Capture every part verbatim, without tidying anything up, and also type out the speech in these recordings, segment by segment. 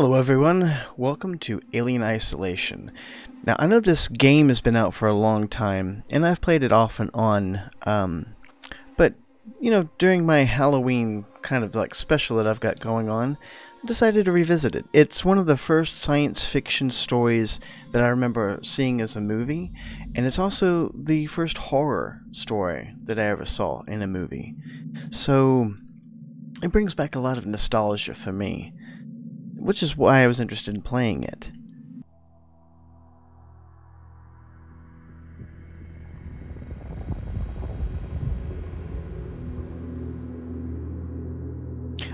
Hello everyone, welcome to Alien Isolation. Now I know this game has been out for a long time, and I've played it off and on, um, but you know, during my Halloween kind of like special that I've got going on, I decided to revisit it. It's one of the first science fiction stories that I remember seeing as a movie, and it's also the first horror story that I ever saw in a movie. So it brings back a lot of nostalgia for me, which is why I was interested in playing it.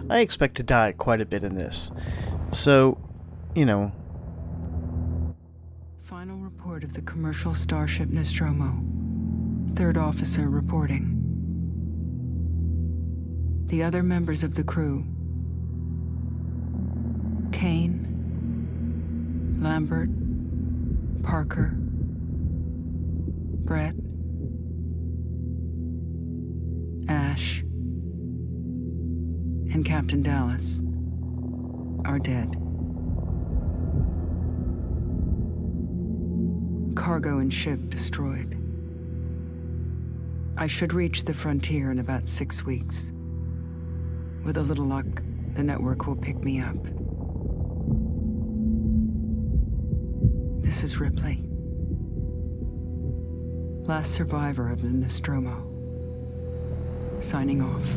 I expect to die quite a bit in this, so, you know. Final report of the commercial starship Nostromo. Third officer reporting. The other members of the crew: Kane, Lambert, Parker, Brett, Ash, and Captain Dallas are dead. Cargo and ship destroyed. I should reach the frontier in about six weeks. With a little luck, the network will pick me up. This is Ripley, last survivor of the Nostromo, signing off.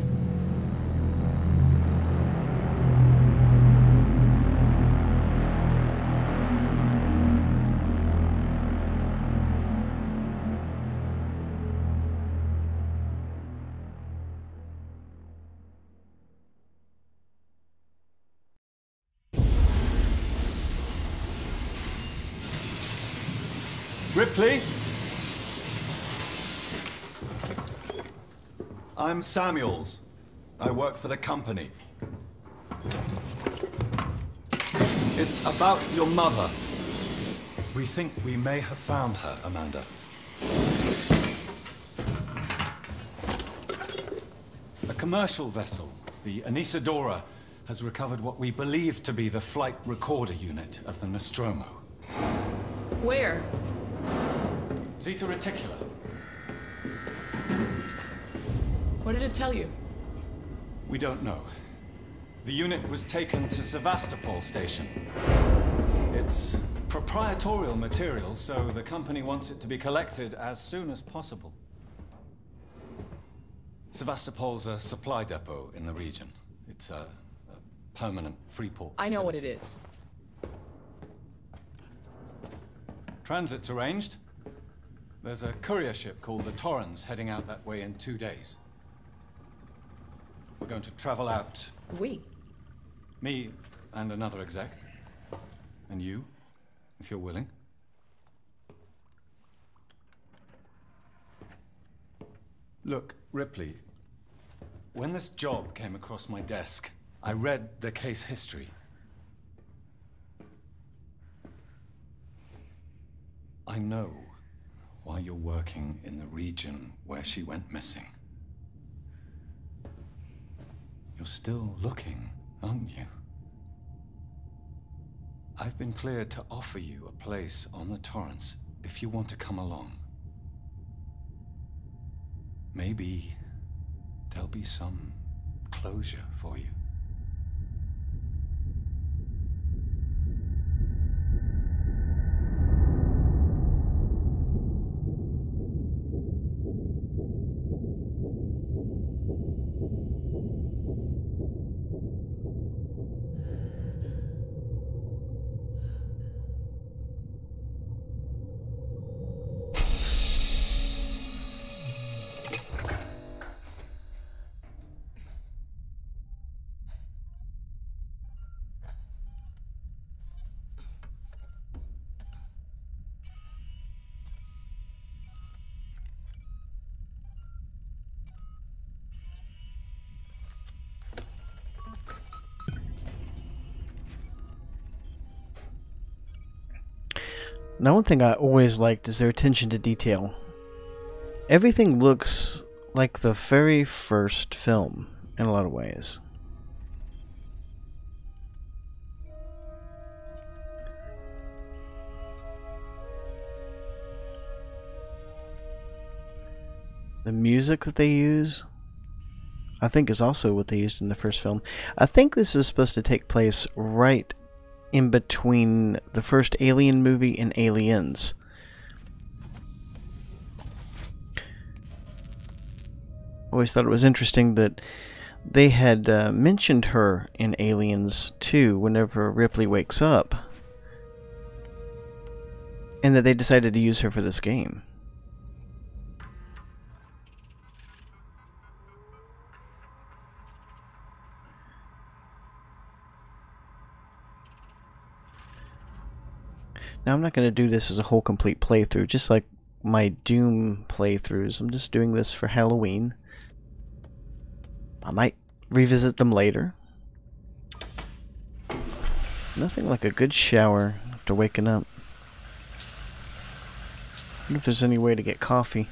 Ripley? I'm Samuels. I work for the company. It's about your mother. We think we may have found her, Amanda. A commercial vessel, the Anisadora, has recovered what we believe to be the flight recorder unit of the Nostromo. Where? Zeta Reticuli. What did it tell you? We don't know. The unit was taken to Sevastopol Station. It's proprietorial material, so the company wants it to be collected as soon as possible. Sevastopol's a supply depot in the region. It's a, a permanent Freeport facility. I know what it is. Transit's arranged. There's a courier ship called the Torrens heading out that way in two days. We're going to travel out. We? Me and another exec. And you, if you're willing. Look, Ripley, when this job came across my desk, I read the case history. I know why you're working in the region where she went missing. You're still looking, aren't you? I've been cleared to offer you a place on the Torrens if you want to come along. Maybe there'll be some closure for you. Now, one thing I always liked is their attention to detail. Everything looks like the very first film in a lot of ways. The music that they use, I think, is also what they used in the first film. I think this is supposed to take place right in between the first Alien movie and Aliens. Always thought it was interesting that they had uh, mentioned her in Aliens too, whenever Ripley wakes up, and that they decided to use her for this game. Now, I'm not going to do this as a whole complete playthrough, just like my Doom playthroughs. I'm just doing this for Halloween. I might revisit them later. Nothing like a good shower after waking up. I wonder if there's any way to get coffee.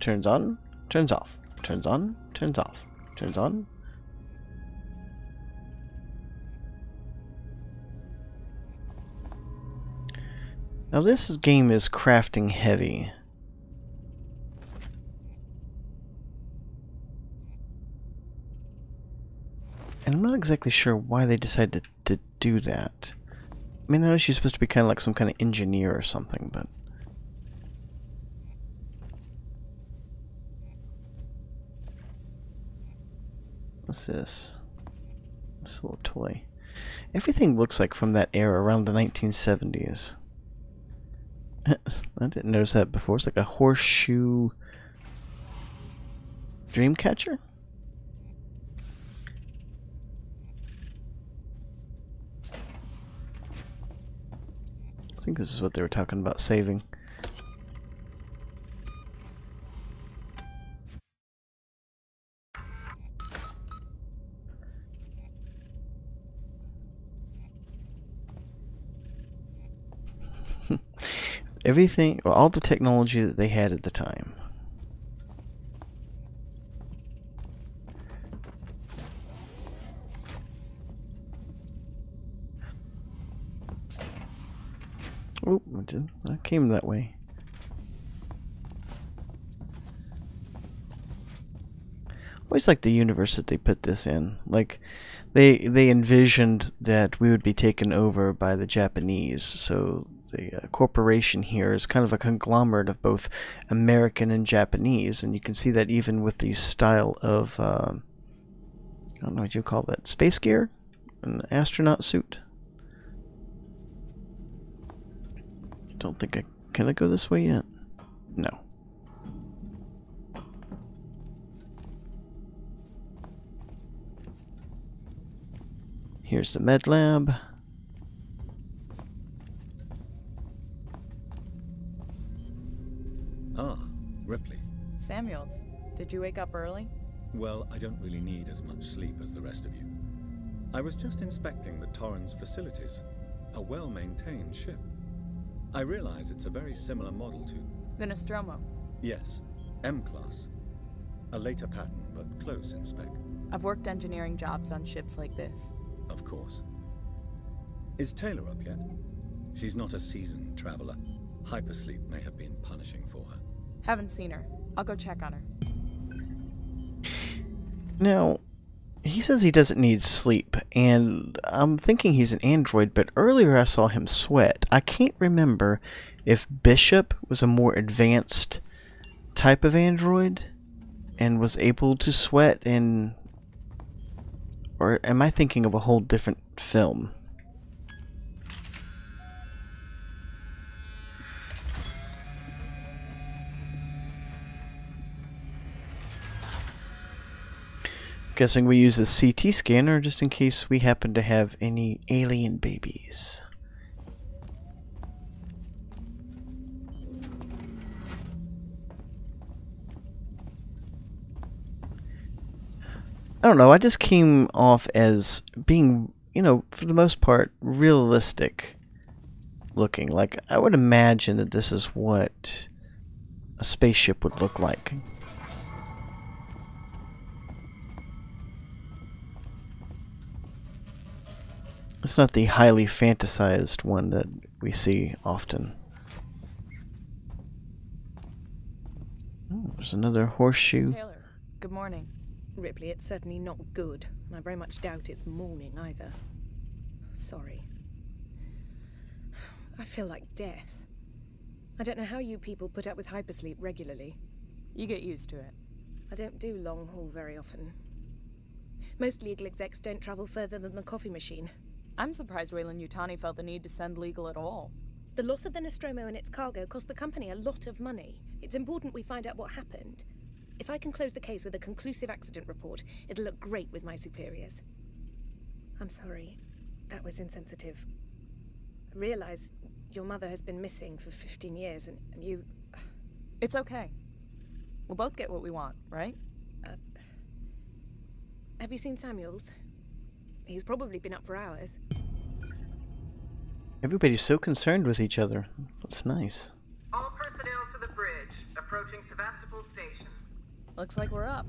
Turns on, turns off, turns on, turns off, turns on. Now this game is crafting heavy. And I'm not exactly sure why they decided to do that. I mean, I know she's supposed to be kind of like some kind of engineer or something, but... What's this? This little toy. Everything looks like from that era, around the nineteen seventies. I didn't notice that before. It's like a horseshoe dream catcher? I think this is what they were talking about saving. Everything, or all the technology that they had at the time. Oh, I, did, I came that way. Always like the universe that they put this in. Like, they they envisioned that we would be taken over by the Japanese, so. The uh, corporation here is kind of a conglomerate of both American and Japanese, and you can see that even with the style of, uh, I don't know what you call that, space gear? An astronaut suit? I don't think I, can I go this way yet? No. Here's the med lab. Ripley. Samuels, did you wake up early? Well, I don't really need as much sleep as the rest of you. I was just inspecting the Torrens facilities, a well-maintained ship. I realize it's a very similar model to... The Nostromo? Yes, M class. A later pattern, but close in spec. I've worked engineering jobs on ships like this. Of course. Is Taylor up yet? She's not a seasoned traveler. Hypersleep may have been punishing for her. Haven't seen her. I'll go check on her. Now, he says he doesn't need sleep, and I'm thinking he's an android, but earlier I saw him sweat. I can't remember if Bishop was a more advanced type of android and was able to sweat, and or am I thinking of a whole different film? Guessing we use the C T scanner just in case we happen to have any alien babies. I don't know, I just came off as being, you know, for the most part, realistic looking. Like, I would imagine that this is what a spaceship would look like. It's not the highly fantasized one that we see often. Oh, there's another horseshoe. Taylor, good morning. Ripley, it's certainly not good, and I very much doubt it's morning either. Sorry. I feel like death. I don't know how you people put up with hypersleep regularly. You get used to it. I don't do long haul very often. Most legal execs don't travel further than the coffee machine. I'm surprised Weyland-Yutani felt the need to send legal at all. The loss of the Nostromo and its cargo cost the company a lot of money. It's important we find out what happened. If I can close the case with a conclusive accident report, it'll look great with my superiors. I'm sorry. That was insensitive. I realize your mother has been missing for fifteen years, and, and you... It's okay. We'll both get what we want, right? Uh, have you seen Samuels? He's probably been up for hours. Everybody's so concerned with each other. That's nice. All personnel to the bridge. Approaching Sevastopol Station. Looks like we're up.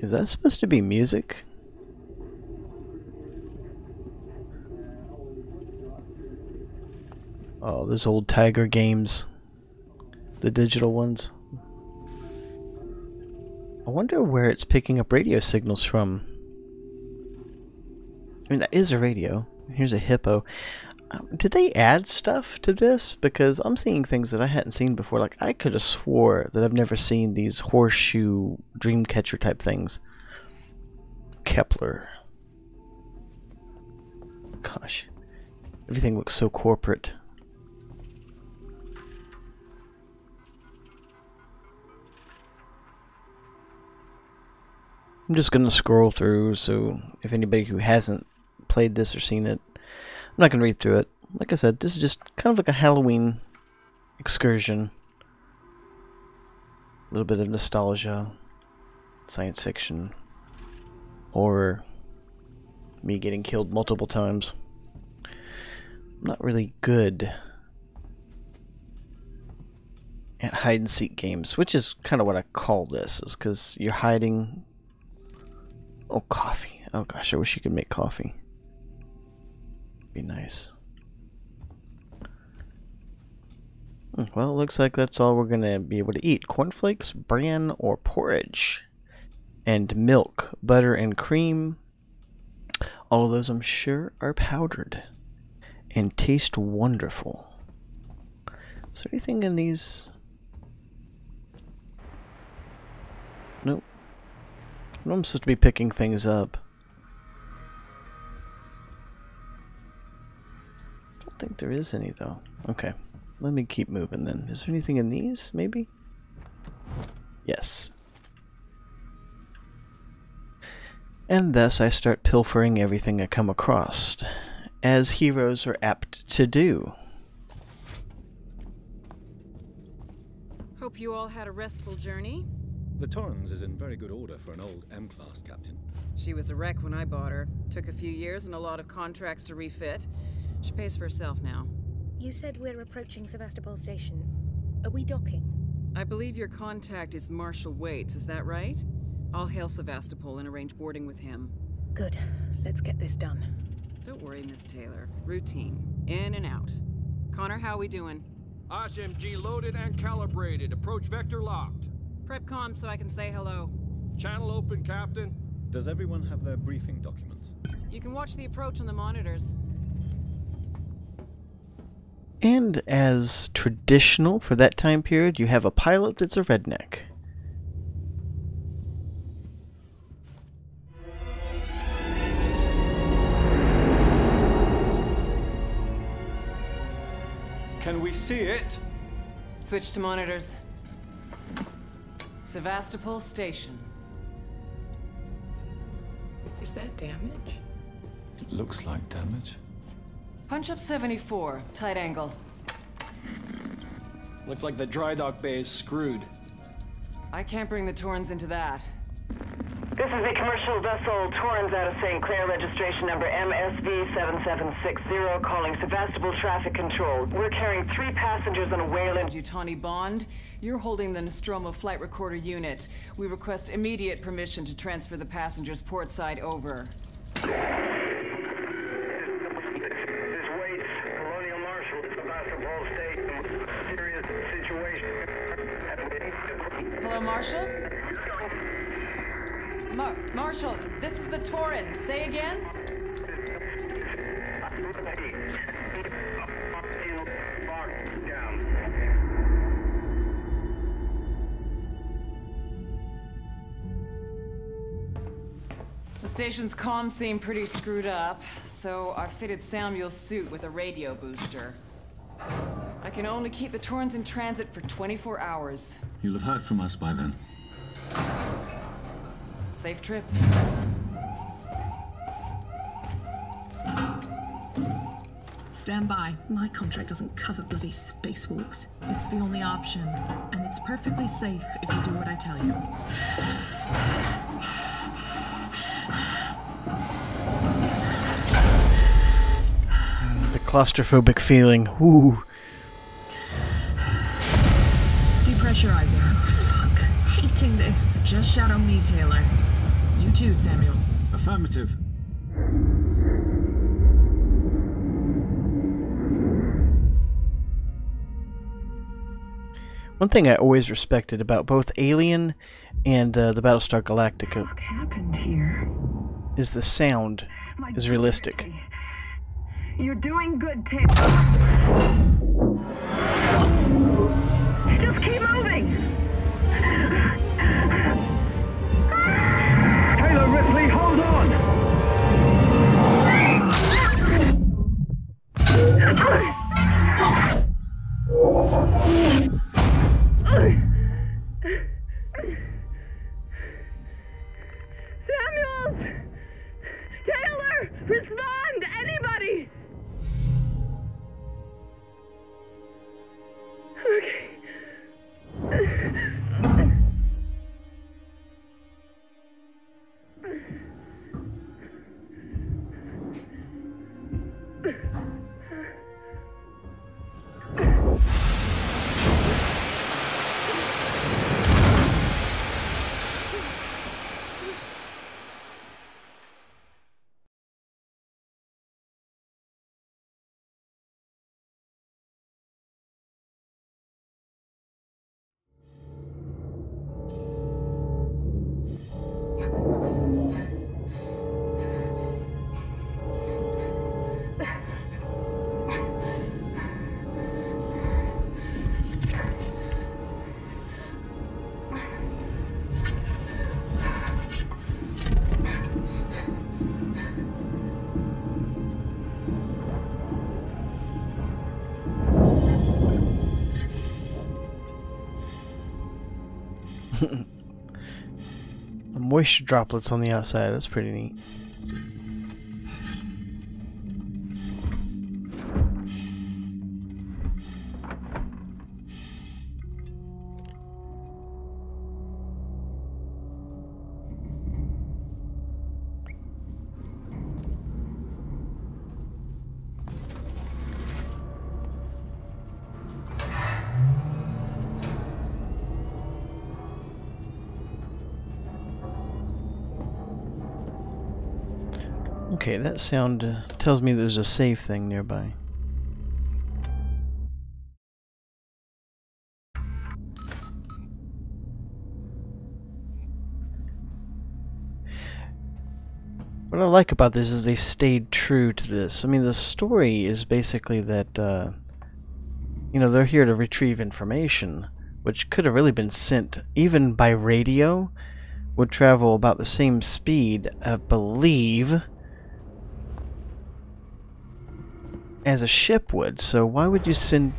Is that supposed to be music? Oh, those old Tiger games. The digital ones. I wonder where it's picking up radio signals from. I mean, that is a radio. Here's a hippo. Um, did they add stuff to this? Because I'm seeing things that I hadn't seen before. Like, I could have swore that I've never seen these horseshoe dreamcatcher type things. Kepler. Gosh. Everything looks so corporate. I'm just going to scroll through, so if anybody who hasn't played this or seen it, I'm not going to read through it. Like I said, this is just kind of like a Halloween excursion. A little bit of nostalgia, science fiction, horror, me getting killed multiple times. I'm not really good at hide-and-seek games, which is kind of what I call this, is because you're hiding... Oh, coffee. Oh gosh, I wish you could make coffee. Be nice. Well, it looks like that's all we're gonna be able to eat. Cornflakes, bran, or porridge. And milk, butter, and cream. All of those, I'm sure, are powdered. And taste wonderful. Is there anything in these? Nope. I'm supposed to be picking things up. I don't think there is any, though. Okay. Let me keep moving, then. Is there anything in these, maybe? Yes. And thus I start pilfering everything I come across, as heroes are apt to do. Hope you all had a restful journey. The Torrens is in very good order for an old M class, Captain. She was a wreck when I bought her. Took a few years and a lot of contracts to refit. She pays for herself now. You said we're approaching Sevastopol Station. Are we docking? I believe your contact is Marshal Waits, is that right? I'll hail Sevastopol and arrange boarding with him. Good. Let's get this done. Don't worry, Miss Taylor. Routine. In and out. Connor, how we doing? S M G loaded and calibrated. Approach vector locked. Prep comm so I can say hello. Channel open, Captain. Does everyone have their briefing document? You can watch the approach on the monitors. And as traditional for that time period, you have a pilot that's a redneck. Can we see it? Switch to monitors. Sevastopol Station. Is that damage? It looks like damage. Punch up seventy-four, tight angle. Looks like the dry dock bay is screwed. I can't bring the Torrens into that. This is the commercial vessel Torrens out of Saint Clair, registration number M S V seven seven six zero, calling Sevastopol Traffic Control. We're carrying three passengers on a Weyland-Yutani bond. You're holding the Nostromo flight recorder unit. We request immediate permission to transfer the passengers portside over. Hello, Marshal? Mar Marshal, this is the Torrens. Say again? The station's comms seem pretty screwed up, so I fitted Samuels' suit with a radio booster. I can only keep the Torrens in transit for twenty-four hours. You'll have heard from us by then. Safe trip. Stand by. My contract doesn't cover bloody spacewalks. It's the only option, and it's perfectly safe if you do what I tell you. Claustrophobic feeling. Woo. Depressurizer. Fuck. Hating this. Just shadow me, Taylor. You too, Samuels. Affirmative. One thing I always respected about both Alien and uh, the Battlestar Galactica what happened here? Is the sound My is realistic. You're doing good, Taylor. Just keep moving! Taylor Ripley, hold on! Samuels! Taylor! Respond! Anybody! Moisture droplets on the outside. That's pretty neat. Okay, that sound uh, tells me there's a save thing nearby. What I like about this is they stayed true to this. I mean, the story is basically that, uh, you know, they're here to retrieve information, which could have really been sent even by radio, would travel about the same speed, I believe, as a ship would, so why would you send...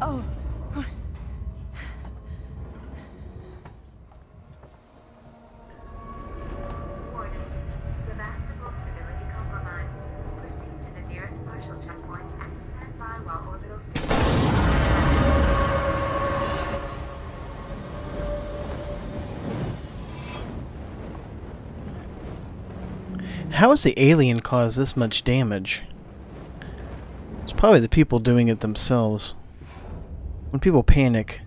Oh. how has the alien caused this much damage? It's probably the people doing it themselves. When people panic,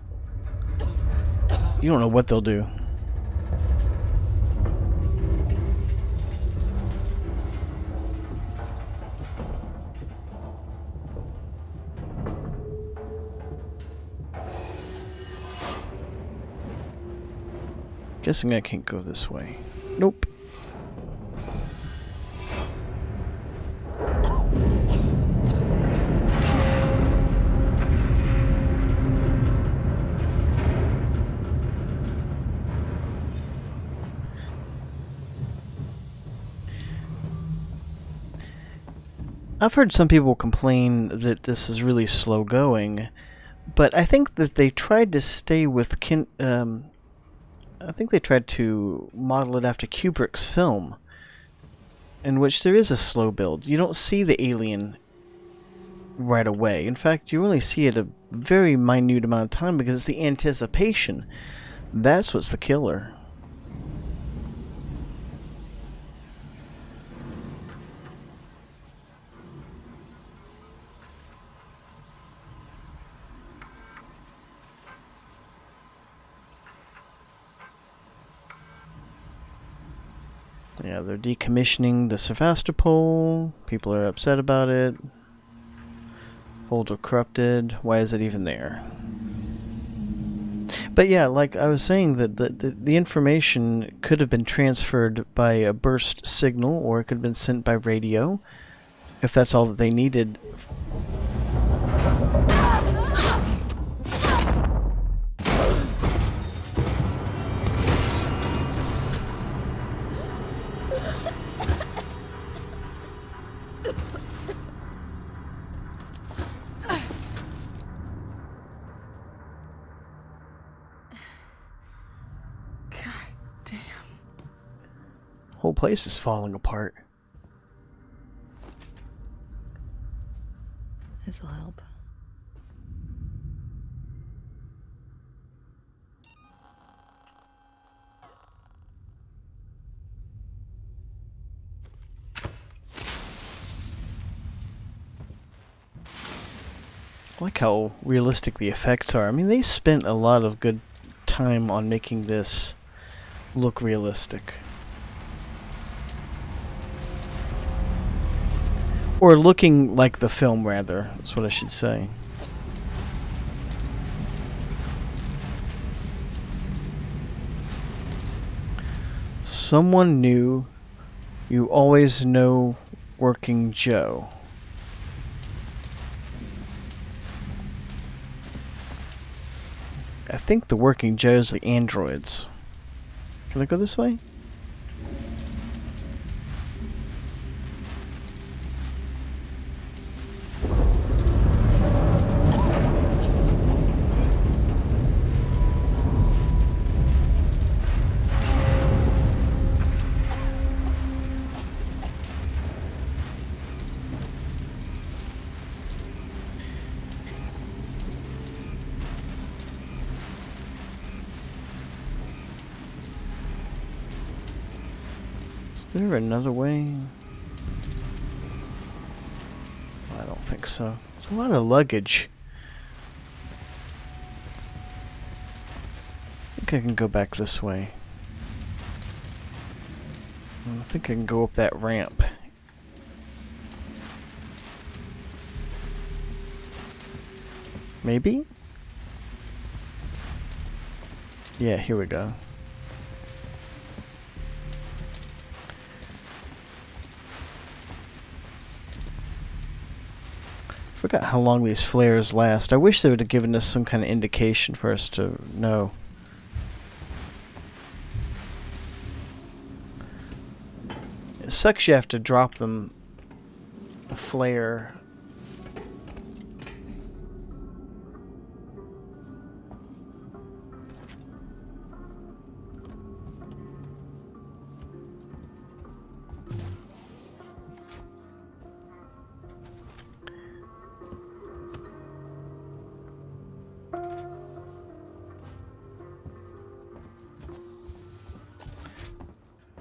you don't know what they'll do. Guessing I can't go this way. Nope. I've heard some people complain that this is really slow going, but I think that they tried to stay with kin um, I think they tried to model it after Kubrick's film, in which there is a slow build. You don't see the alien right away. In fact, you only see it a very minute amount of time because it's the anticipation. That's what's the killer. Yeah, they're decommissioning the Sevastopol. People are upset about it. Folder corrupted. Why is it even there? But yeah, like I was saying, that the, the, the information could have been transferred by a burst signal, or it could have been sent by radio, if that's all that they needed. Whole place is falling apart. This'll help. I like how realistic the effects are. I mean, they spent a lot of good time on making this look realistic. Or looking like the film, rather. That's what I should say. Someone new. You always know Working Joe. I think the Working Joe's the androids. Can I go this way? Is there another way? I don't think so. It's a lot of luggage. I think I can go back this way. I think I can go up that ramp. Maybe? Yeah, here we go. I forgot how long these flares last. I wish they would have given us some kind of indication for us to know. It sucks you have to drop them a flare.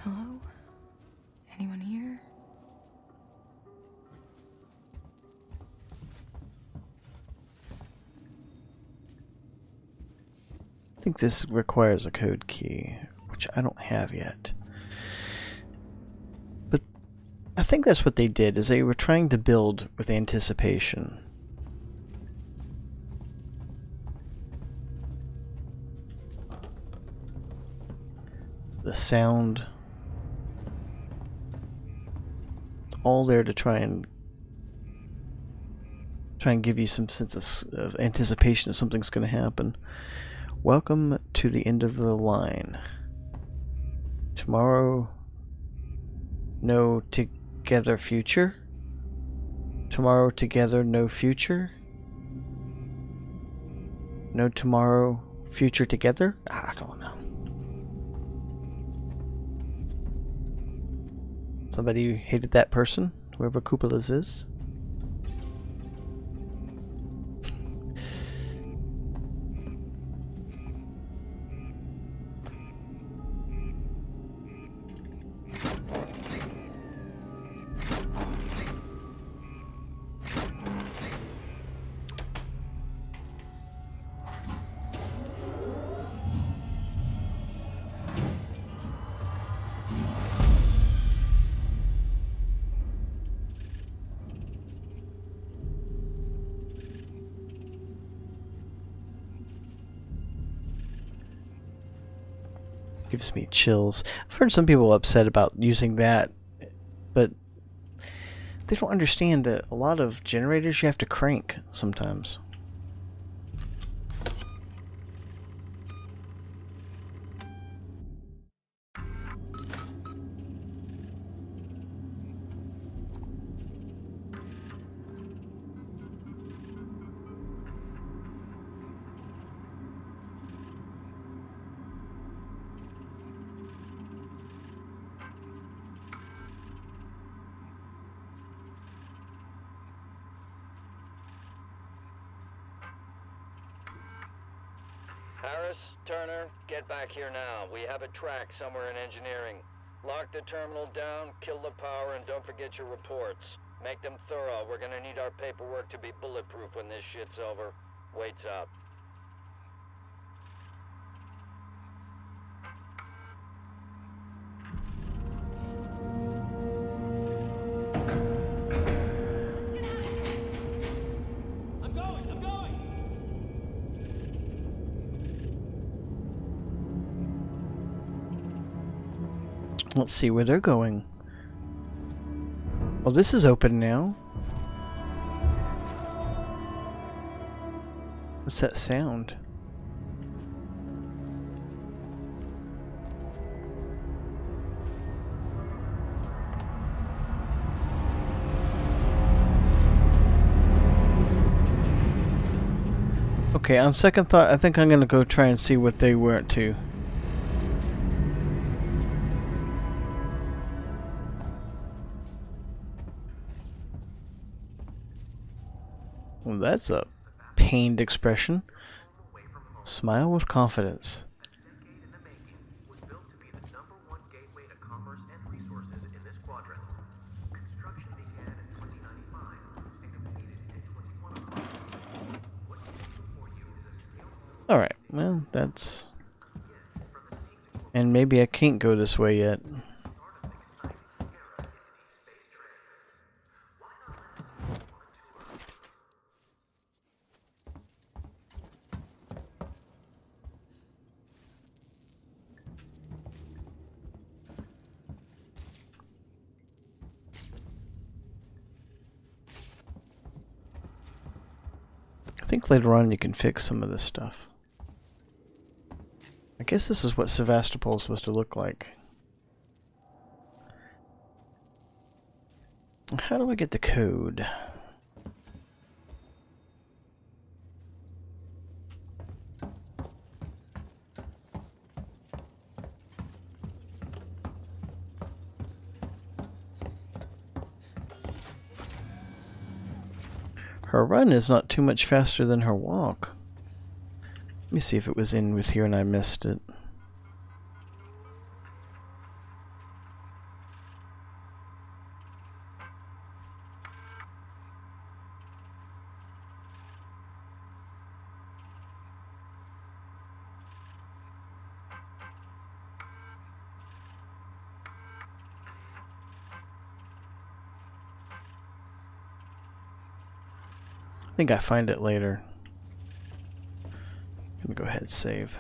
Hello? Anyone here? I think this requires a code key, which I don't have yet. But I think that's what they did, is they were trying to build with anticipation. The sound. It's all there to try and try and give you some sense of, of anticipation if something's going to happen. Welcome to the end of the line. Tomorrow, no together future. Tomorrow together, no future. No tomorrow, future together. I don't know. Somebody hated that person, whoever Koopala's is. Gives me chills. I've heard some people upset about using that, but they don't understand that a lot of generators you have to crank sometimes. Here now. We have a track somewhere in engineering. Lock the terminal down, kill the power, and don't forget your reports. Make them thorough. We're gonna need our paperwork to be bulletproof when this shit's over. Wait's up. Let's see where they're going. Well, this is open now. What's that sound? Okay, on second thought, I think I'm gonna go try and see what they were up to. Well, that's a pained expression. Smile with confidence. Alright, well, that's... And maybe I can't go this way yet. Later on you can fix some of this stuff. I guess this is what Sevastopol is supposed to look like. How do I get the code? Her run is not too much faster than her walk. Let me see if it was in with here and I missed it. I think I find it later. I'm gonna go ahead and save.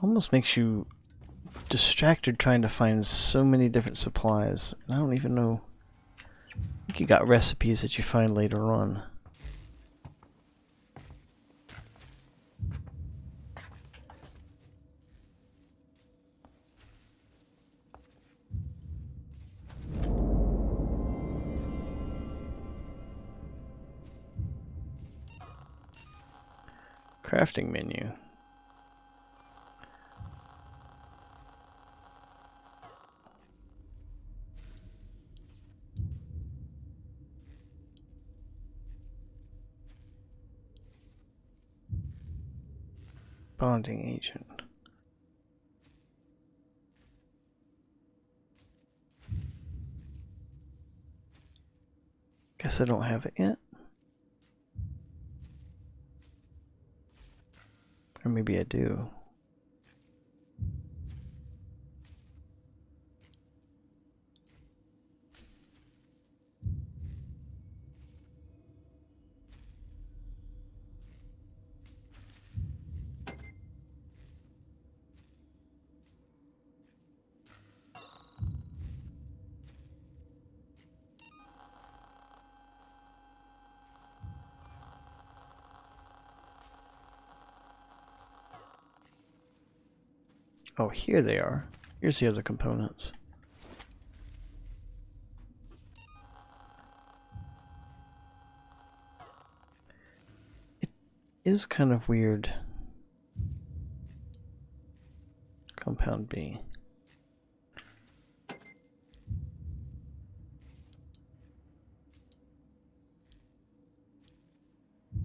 Almost makes you distracted trying to find so many different supplies. I don't even know. I think you got recipes that you find later on. Crafting menu. Bonding agent. Guess I don't have it yet. Or maybe I do. Oh, here they are. Here's the other components. It is kind of weird. Compound B.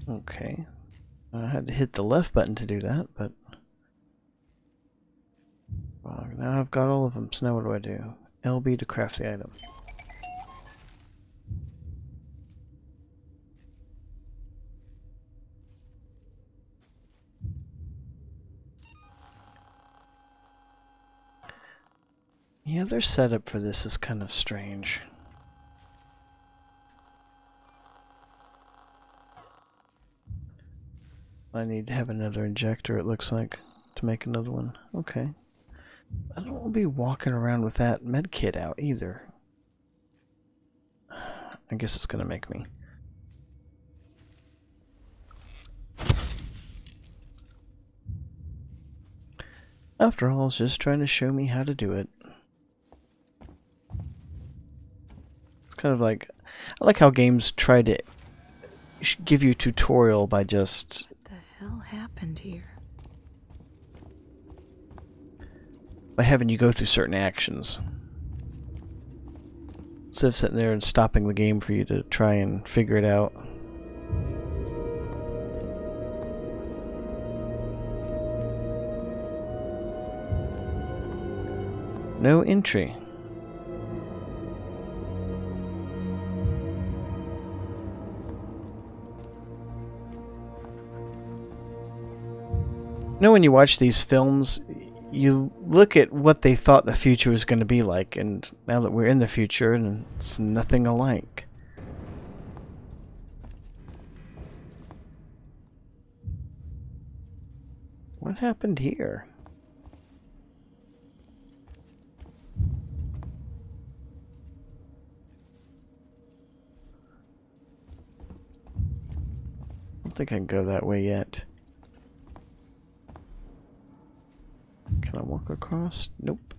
Okay. I had to hit the left button to do that, but now I've got all of them, so now what do I do? L B to craft the item. Yeah, their setup for this is kind of strange. I need to have another injector, it looks like, to make another one. Okay. I don't want to be walking around with that med kit out either. I guess it's going to make me. After all, it's just trying to show me how to do it. It's kind of like, I like how games try to give you a tutorial by just... What the hell happened here? By having you go through certain actions. Instead of sitting there and stopping the game for you to try and figure it out. No entry. You know, when you watch these films, you look at what they thought the future was going to be like, and now that we're in the future, and it's nothing alike. What happened here? I don't think I can go that way yet. Can I walk across? Nope.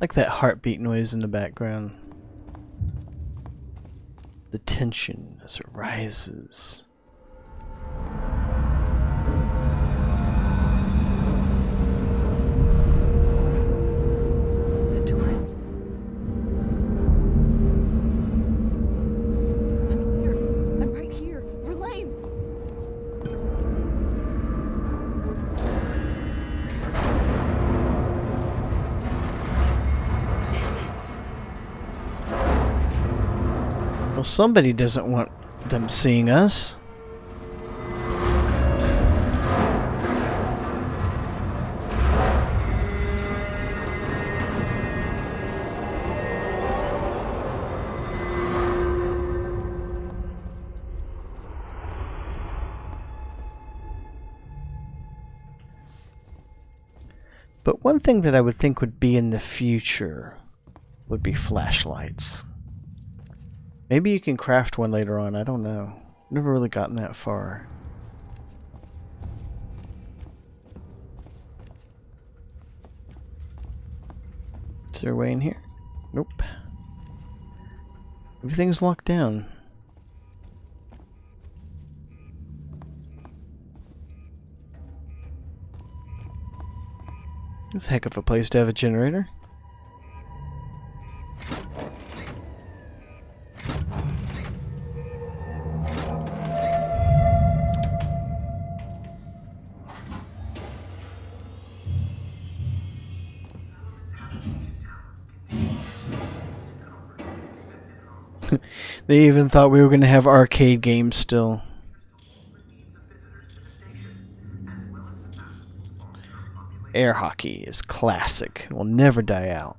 Like that heartbeat noise in the background. The tension as it rises. Well, somebody doesn't want them seeing us. But one thing that I would think would be in the future would be flashlights. Maybe you can craft one later on, I don't know. Never really gotten that far. Is there a way in here? Nope. Everything's locked down. It's a heck of a place to have a generator. They even thought we were going to have arcade games still. Air hockey is classic. It will never die out.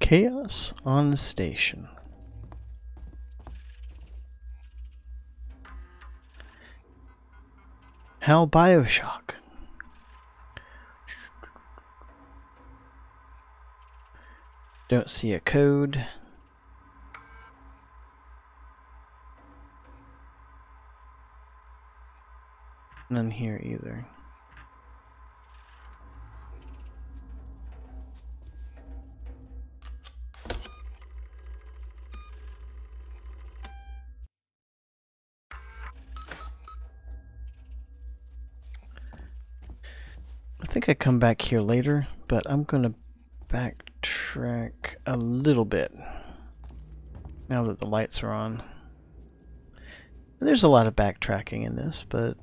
Chaos on the station. How Bioshock? Don't see a code. None here either. I think I come back here later, but I'm gonna backtrack a little bit now that the lights are on. There's a lot of backtracking in this, but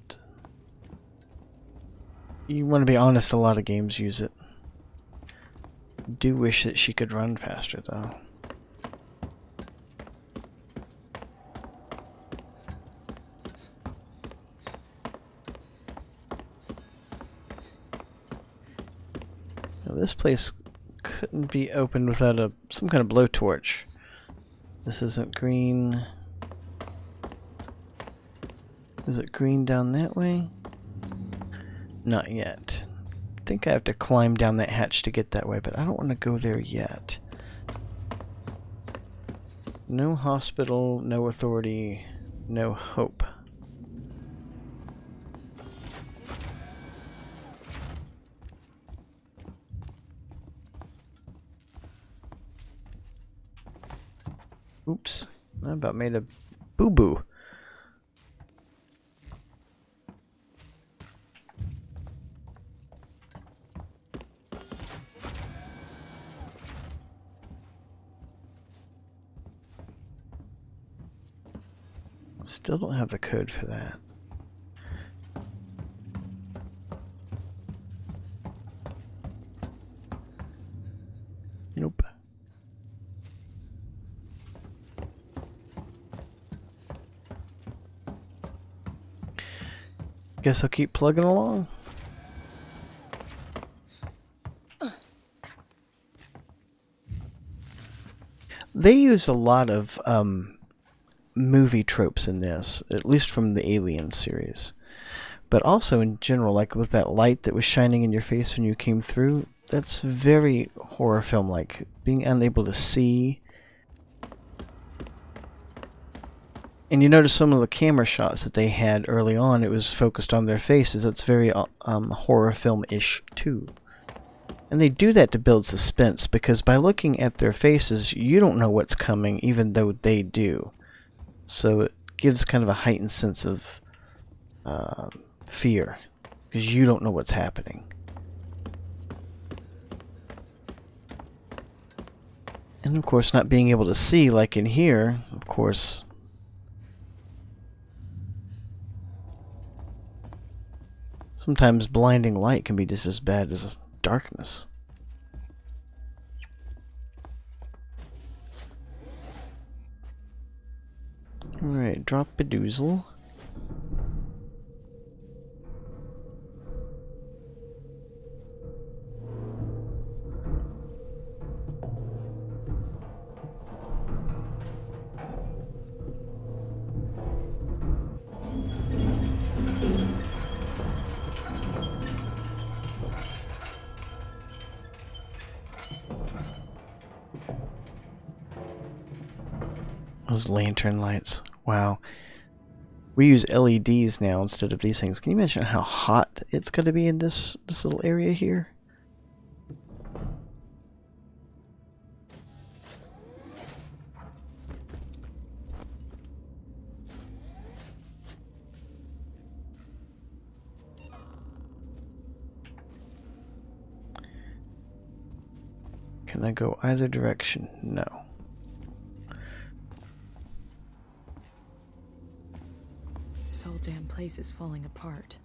you want to be honest, a lot of games use it. I do wish that she could run faster though. This place couldn't be opened without a some kind of blowtorch. This isn't green. Is it green down that way? Not yet. I think I have to climb down that hatch to get that way, but I don't want to go there yet. No hospital, no authority, no hope. Oops, I about made a boo-boo. Still don't have the code for that. Nope. Guess I'll keep plugging along. They use a lot of um, movie tropes in this, at least from the Alien series. but also in general, like with that light that was shining in your face when you came through, that's very horror film-like, being unable to see. And you notice some of the camera shots that they had early on, it was focused on their faces. That's very um, horror film-ish too. And they do that to build suspense, because by looking at their faces, you don't know what's coming, even though they do. So it gives kind of a heightened sense of uh, fear, because you don't know what's happening. And of course, not being able to see, like in here, of course, sometimes blinding light can be just as bad as darkness. Alright, drop a doozle. Those lantern lights. Wow. We use L E Ds now instead of these things. Can you imagine how hot it's going to be in this, this little area here? Can I go either direction? No. This whole damn place is falling apart.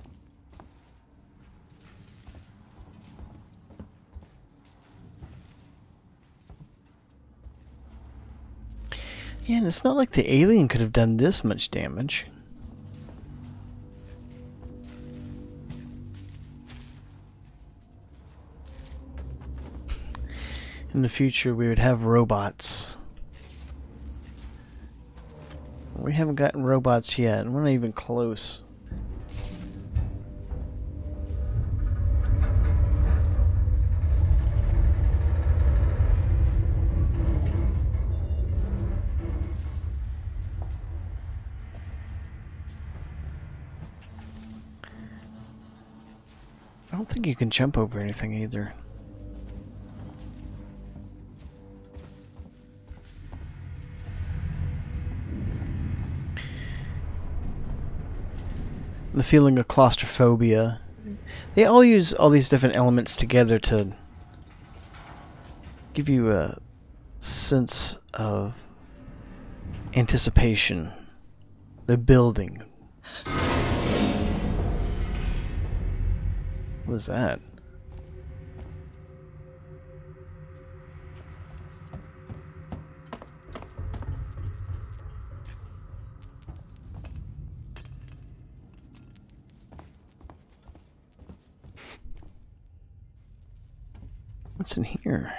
Yeah, and it's not like the alien could have done this much damage. In the future, we would have robots. We haven't gotten robots yet, and we're not even close. I don't think you can jump over anything either. The feeling of claustrophobia. They all use all these different elements together to give you a sense of anticipation. The building. What is that? What's in here?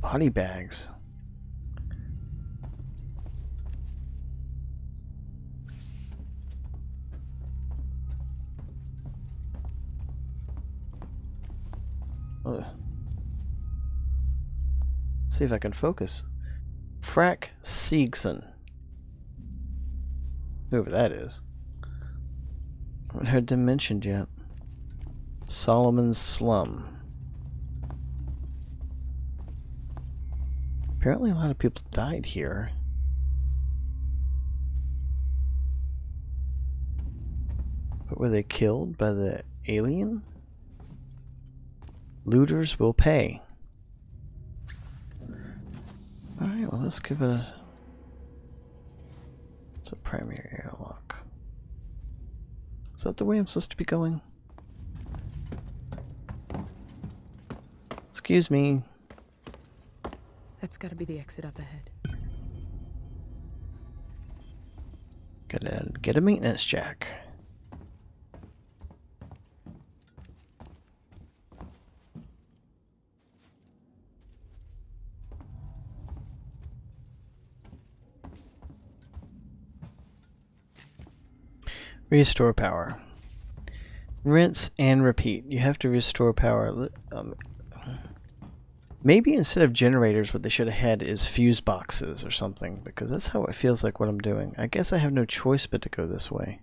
Body bags. See if I can focus. Frack Seegson. Whoever that is. I haven't heard them mentioned yet. Solomon's Slum. Apparently a lot of people died here. But were they killed by the alien? Looters will pay. Alright, well let's give it a... It's a primary airlock. Is that the way I'm supposed to be going? Excuse me. That's gotta be the exit up ahead. Gonna get a maintenance check. Restore power. Rinse and repeat. You have to restore power. Um, maybe instead of generators, what they should have had is fuse boxes or something, because that's how it feels like what I'm doing. I guess I have no choice but to go this way.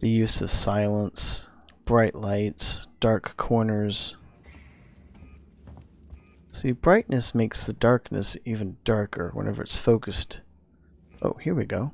The use of silence. Bright lights, dark corners. See, brightness makes the darkness even darker whenever it's focused. Oh, here we go.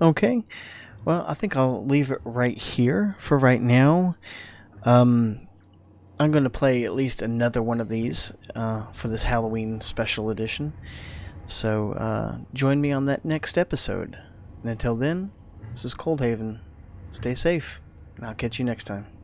Okay, well, I think I'll leave it right here for right now. Um, I'm going to play at least another one of these uh, for this Halloween special edition. So uh, join me on that next episode. And until then, this is Coldhaven. Stay safe, and I'll catch you next time.